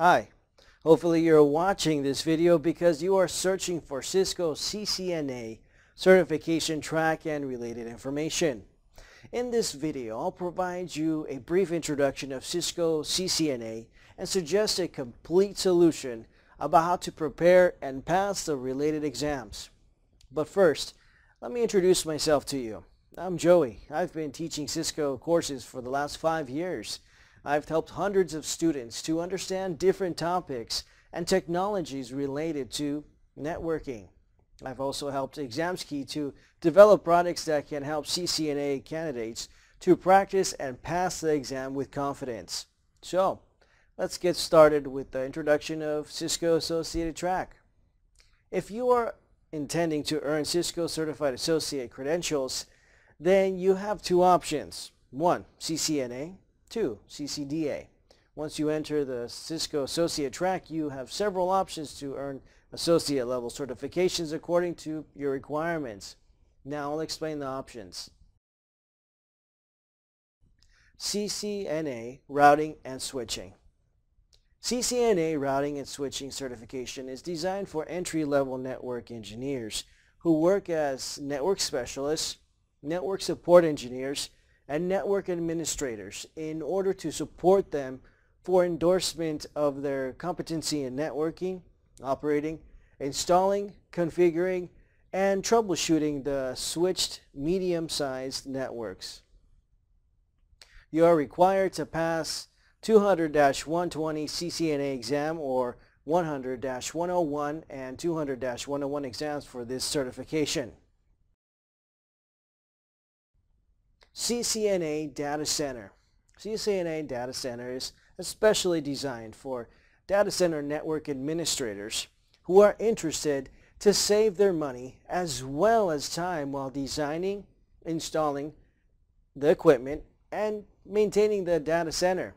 Hi, hopefully you're watching this video because you are searching for Cisco CCNA certification track and related information. In this video, I'll provide you a brief introduction of Cisco CCNA and suggest a complete solution about how to prepare and pass the related exams. But first, let me introduce myself to you. I'm Joey. I've been teaching Cisco courses for the last 5 years. I've helped hundreds of students to understand different topics and technologies related to networking. I've also helped Examskey to develop products that can help CCNA candidates to practice and pass the exam with confidence. So, let's get started with the introduction of Cisco Associated Track. If you are intending to earn Cisco Certified Associate credentials, then you have two options. 1. CCNA. 2. CCDA. Once you enter the Cisco Associate track, you have several options to earn associate level certifications according to your requirements. Now I'll explain the options. CCNA Routing and Switching. CCNA Routing and Switching certification is designed for entry-level network engineers who work as network specialists, network support engineers, and network administrators in order to support them for endorsement of their competency in networking, operating, installing, configuring, and troubleshooting the switched medium-sized networks. You are required to pass 200-120 CCNA exam or 100-101 and 200-101 exams for this certification. CCNA Data Center. CCNA Data Center is especially designed for data center network administrators who are interested to save their money as well as time while designing, installing the equipment, and maintaining the data center.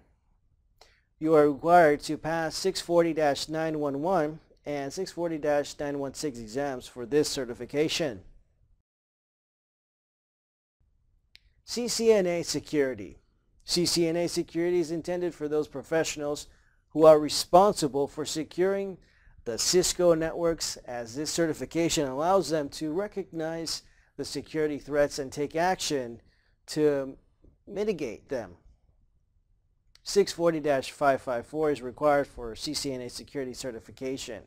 You are required to pass 640-911 and 640-916 exams for this certification. CCNA Security. CCNA Security is intended for those professionals who are responsible for securing the Cisco networks, as this certification allows them to recognize the security threats and take action to mitigate them. 640-554 is required for CCNA Security certification.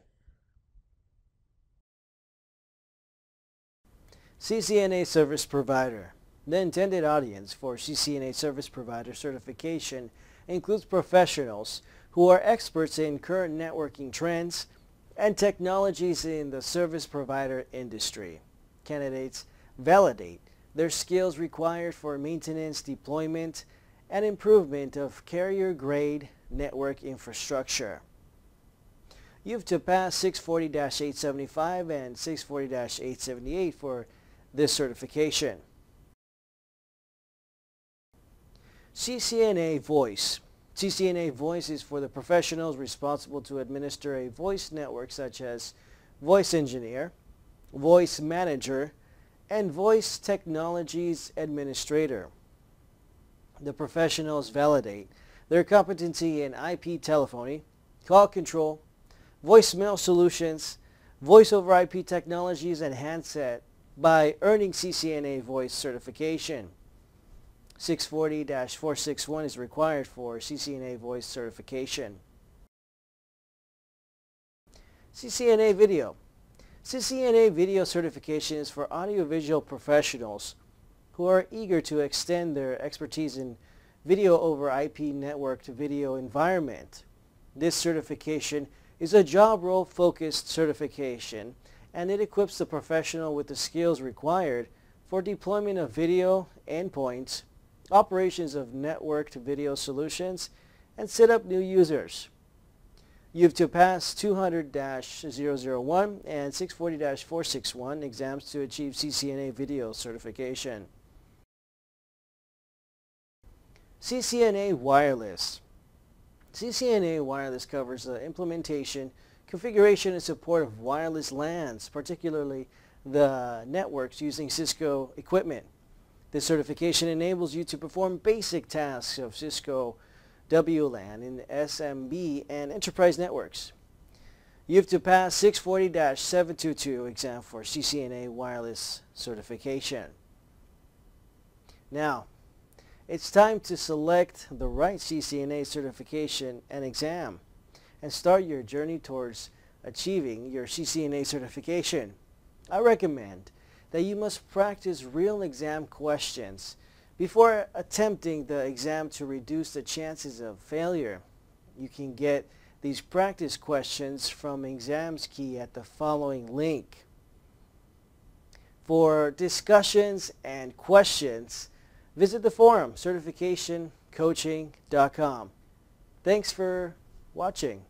CCNA Service Provider. The intended audience for CCNA Service Provider certification includes professionals who are experts in current networking trends and technologies in the service provider industry. Candidates validate their skills required for maintenance, deployment, and improvement of carrier-grade network infrastructure. You have to pass 640-875 and 640-878 for this certification. CCNA Voice. CCNA Voice is for the professionals responsible to administer a voice network such as voice engineer, voice manager, and voice technologies administrator. The professionals validate their competency in IP telephony, call control, voicemail solutions, voice over IP technologies, and handset by earning CCNA Voice certification. 640-461 is required for CCNA Voice certification. CCNA Video. CCNA Video certification is for audiovisual professionals who are eager to extend their expertise in video over IP networked video environment. This certification is a job role focused certification, and it equips the professional with the skills required for deployment of video endpoints, operations of networked video solutions, and set up new users. You have to pass 200-001 and 640-461 exams to achieve CCNA Video certification. CCNA Wireless. CCNA Wireless covers the implementation, configuration, and support of wireless LANs, particularly the networks using Cisco equipment. This certification enables you to perform basic tasks of Cisco WLAN in SMB and enterprise networks. You have to pass 640-722 exam for CCNA Wireless certification. Now, it's time to select the right CCNA certification and exam and start your journey towards achieving your CCNA certification. I recommend that you must practice real exam questions before attempting the exam to reduce the chances of failure. You can get these practice questions from Examskey at the following link. For discussions and questions, visit the forum certificationcoaching.com. Thanks for watching.